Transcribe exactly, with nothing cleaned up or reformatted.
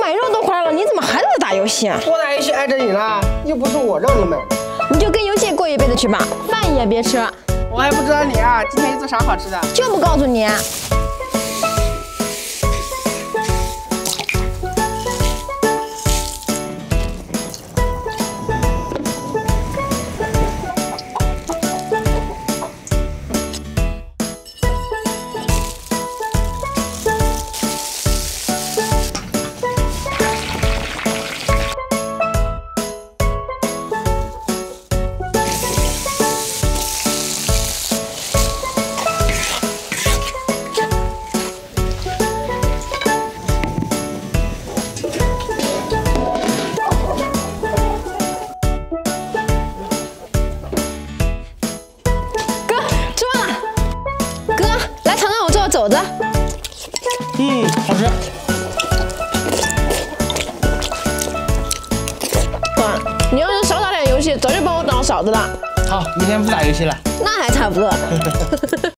买肉都回来了，你怎么还在打游戏啊？我打游戏碍着你了，又不是我让你买，你就跟游戏过一辈子去吧，饭也别吃了。我还不知道你啊，今天又做啥好吃的？就不告诉你。 肘子，嗯，好吃。哇，你要是少打点游戏，早就把我当嫂子了。好，明天不打游戏了。那还差不多。